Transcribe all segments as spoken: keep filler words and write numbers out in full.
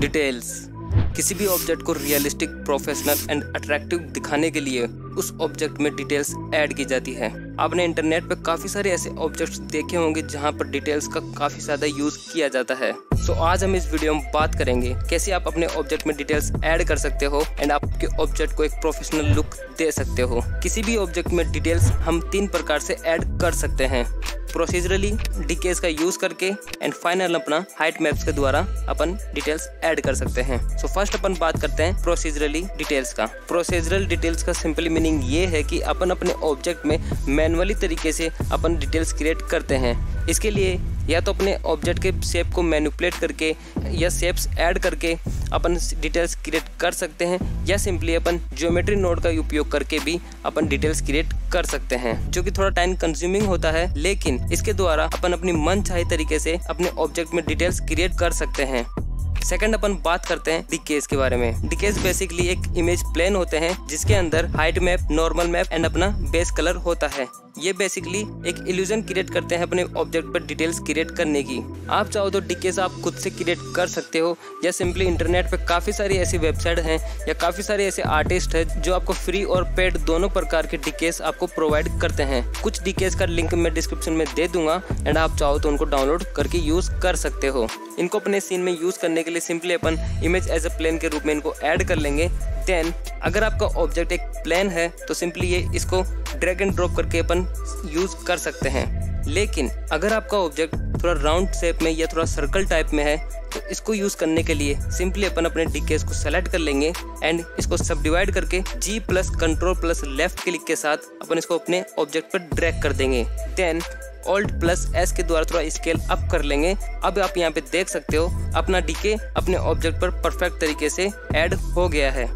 Details. किसी भी object को रियलिस्टिक, प्रोफेशनल एंड अट्रैक्टिव दिखाने के लिए उस ऑब्जेक्ट में डिटेल्स ऐड की जाती है। आपने इंटरनेट पे काफ़ी सारे ऐसे ऑब्जेक्ट्स देखे होंगे जहां पर डिटेल्स का काफ़ी ज़्यादा यूज़ किया जाता है। सो आज हम इस वीडियो में बात करेंगे कैसे आप अपने ऑब्जेक्ट में डिटेल्स ऐड कर सकते हो एंड आपके ऑब्जेक्ट को एक प्रोफेशनल लुक दे सकते हो। किसी भी ऑब्जेक्ट में डिटेल्स हम तीन प्रकार से ऐड कर सकते हैं, प्रोसीजरली, डीकेस का यूज़ करके एंड फाइनल अपना हाइट मैप्स के द्वारा अपन डिटेल्स ऐड कर सकते हैं। सो फर्स्ट अपन बात करते हैं प्रोसीजरली डिटेल्स का। प्रोसीजरल डिटेल्स का सिंपली मीनिंग ये है कि अपन अपने ऑब्जेक्ट में मैनुअली तरीके से अपन डिटेल्स क्रिएट करते हैं। इसके लिए या तो अपने ऑब्जेक्ट के शेप को मैनिपुलेट करके या शेप्स ऐड करके अपन डिटेल्स क्रिएट कर सकते हैं, या सिंपली अपन ज्योमेट्री नोड का उपयोग करके भी अपन डिटेल्स क्रिएट कर सकते हैं, जो कि थोड़ा टाइम कंज्यूमिंग होता है, लेकिन इसके द्वारा अपन अपनी मनचाही तरीके से अपने ऑब्जेक्ट में डिटेल्स क्रिएट कर सकते हैं। सेकंड अपन बात करते हैं डीकेस के बारे में। डीकेस बेसिकली एक इमेज प्लेन होते हैं जिसके अंदर height map, normal map and अपना बेस कलर होता है। ये बेसिकली एक इल्यूजन क्रिएट करते हैं अपने ऑब्जेक्ट पर डिटेल्स क्रिएट करने की। आप चाहो तो डीकेस आप खुद से क्रिएट कर सकते हो, या सिंपली इंटरनेट पे काफ़ी सारी ऐसी वेबसाइट हैं या काफ़ी सारे ऐसे आर्टिस्ट हैं जो आपको फ्री और पेड दोनों प्रकार के डीकेस आपको प्रोवाइड करते हैं। कुछ डीकेस का लिंक मैं डिस्क्रिप्शन में दे दूंगा एंड आप चाहो तो उनको डाउनलोड करके यूज़ कर सकते हो। इनको अपने सीन में यूज़ करने के लिए सिंपली अपन इमेज एज अ प्लेन के रूप में इनको ऐड कर लेंगे। देन अगर आपका ऑब्जेक्ट एक प्लेन है तो सिंपली ये इसको ड्रैग एंड ड्रॉप करके अपन यूज़ कर सकते हैं, लेकिन अगर आपका ऑब्जेक्ट थोड़ा राउंड शेप में या थोड़ा सर्कल टाइप में है तो इसको यूज़ करने के लिए सिंपली अपन अपने डीकेस को सेलेक्ट कर लेंगे एंड इसको सब डिवाइड करके G plus control plus left click के साथ अपन इसको अपने ऑब्जेक्ट पर ड्रैग कर देंगे। देन ऑल्ट प्लस एस के द्वारा थोड़ा स्केल अप कर लेंगे। अब आप यहाँ पे देख सकते हो अपना डीके अपने ऑब्जेक्ट पर परफेक्ट तरीके से ऐड हो गया है।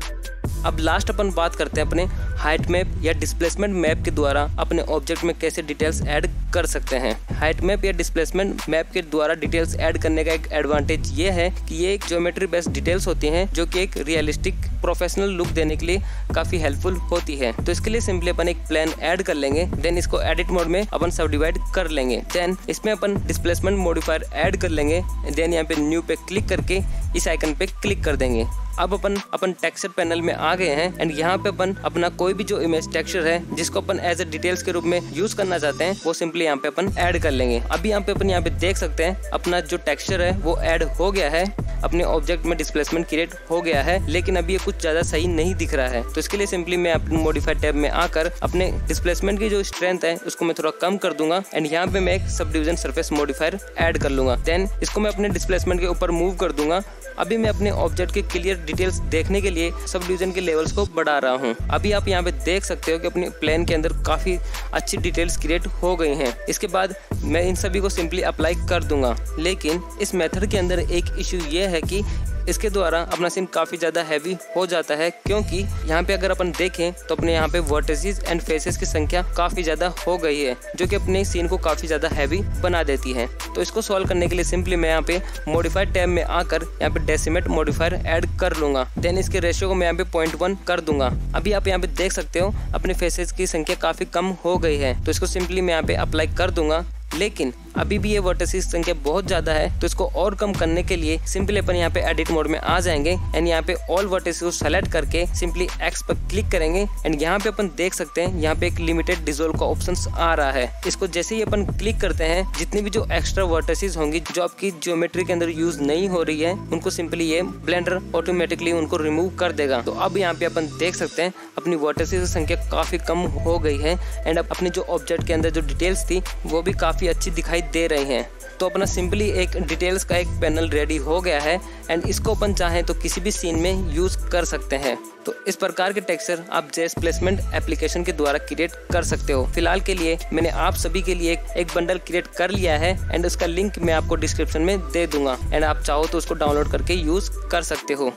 अब लास्ट अपन बात करते हैं अपने हाइट मैप या डिस्प्लेसमेंट मैप के द्वारा अपने ऑब्जेक्ट में कैसे डिटेल्स ऐड कर सकते हैं। हाइट मैप या डिस्प्लेसमेंट मैप के द्वारा डिटेल्स ऐड करने का एक एडवांटेज ये है कि ये एक ज्योमेट्री बेस्ड डिटेल्स होती हैं जो कि एक रियलिस्टिक प्रोफेशनल लुक देने के लिए काफ़ी हेल्पफुल होती है। तो इसके लिए सिंपली अपन एक प्लान ऐड कर लेंगे, देन इसको एडिट मोड में अपन सब डिवाइड कर लेंगे, देन इसमें अपन डिस्प्लेसमेंट मॉडिफायर ऐड कर लेंगे, देन यहाँ पे न्यू पे क्लिक करके इस आइकन पे क्लिक कर देंगे। अब अपन अपन टेक्सचर पैनल में आ गए हैं एंड यहाँ पे अपन अपना कोई भी जो इमेज टेक्सचर है जिसको अपन एज ए डिटेल्स के रूप में यूज करना चाहते हैं वो सिंपली यहाँ पे अपन ऐड कर लेंगे। अभी यहाँ पे अपन यहाँ पे देख सकते हैं अपना जो टेक्सचर है वो ऐड हो गया है, अपने ऑब्जेक्ट में डिस्प्लेसमेंट क्रिएट हो गया है, लेकिन अभी ये कुछ ज़्यादा सही नहीं दिख रहा है। तो इसके लिए सिंपली मैं अपने मॉडिफाई टैब में आकर अपने डिस्प्लेसमेंट की जो स्ट्रेंथ है उसको मैं थोड़ा कम कर दूंगा एंड यहाँ पे मैं एक sub division surface modifier add कर लूँगा। देन इसको मैं अपने डिस्प्लेसमेंट के ऊपर मूव कर दूंगा। अभी मैं अपने ऑब्जेक्ट के क्लियर डिटेल्स देखने के लिए सब डिविजन के लेवल्स को बढ़ा रहा हूँ। अभी आप यहाँ पे देख सकते हो कि अपने प्लान के अंदर काफ़ी अच्छी डिटेल्स क्रिएट हो गई हैं। इसके बाद मैं इन सभी को सिंपली अप्लाई कर दूंगा, लेकिन इस मेथड के अंदर एक इशू ये है कि इसके द्वारा अपना सीन काफ़ी ज़्यादा हैवी हो जाता है, क्योंकि यहाँ पे अगर अपन देखें तो अपने यहाँ पे वर्टिसेस एंड फेसेस की संख्या काफ़ी ज़्यादा हो गई है, जो कि अपने सीन को काफ़ी ज़्यादा हैवी बना देती है। तो इसको सॉल्व करने के लिए सिंपली मैं यहाँ पे मॉडिफाई टैब में आकर यहाँ पे डेसिमेट मॉडिफायर ऐड कर लूँगा, देन इसके रेशियो को मैं यहाँ पे पॉइंट वन कर दूंगा। अभी आप यहाँ पे देख सकते हो अपने फेसेस की संख्या काफ़ी कम हो गई है, तो इसको सिंपली मैं यहाँ पे अप्लाई कर दूंगा, लेकिन अभी भी ये वर्टिसेस संख्या बहुत ज़्यादा है। तो इसको और कम करने के लिए सिंपली अपन यहाँ पे एडिट मोड में आ जाएंगे एंड यहाँ पे ऑल वर्टिसेस को सेलेक्ट करके सिंपली एक्स पर क्लिक करेंगे एंड यहाँ पे अपन देख सकते हैं यहाँ पे एक लिमिटेड डिजोल्व का ऑप्शन आ रहा है। इसको जैसे ही अपन क्लिक करते हैं जितनी भी जो एक्स्ट्रा वर्टिसेस होंगी जो आपकी ज्योमेट्री के अंदर यूज नहीं हो रही है उनको सिंपली ये ब्लेंडर ऑटोमेटिकली उनको रिमूव कर देगा। तो अब यहाँ पे अपन देख सकते हैं अपनी वर्टिसेस की संख्या काफ़ी कम हो गई है एंड अपने जो ऑब्जेक्ट के अंदर जो डिटेल्स थी वो भी काफ़ी अच्छी दिखाई दे रहे हैं। तो अपना सिंपली एक डिटेल्स का एक पैनल रेडी हो गया है एंड इसको अपन चाहें तो किसी भी सीन में यूज़ कर सकते हैं। तो इस प्रकार के टेक्सचर आप जेस प्लेसमेंट एप्लीकेशन के द्वारा क्रिएट कर सकते हो। फिलहाल के लिए मैंने आप सभी के लिए एक बंडल क्रिएट कर लिया है एंड उसका लिंक मैं आपको डिस्क्रिप्शन में दे दूंगा एंड आप चाहो तो उसको डाउनलोड करके यूज़ कर सकते हो।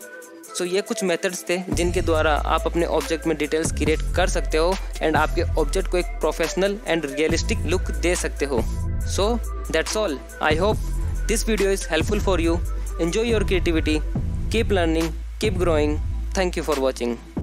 सो so, ये कुछ मेथड्स थे जिनके द्वारा आप अपने ऑब्जेक्ट में डिटेल्स क्रिएट कर सकते हो एंड आपके ऑब्जेक्ट को एक प्रोफेशनल एंड रियलिस्टिक लुक दे सकते हो। So that's all. I hope this video is helpful for you. Enjoy your creativity, keep learning, keep growing. Thank you for watching.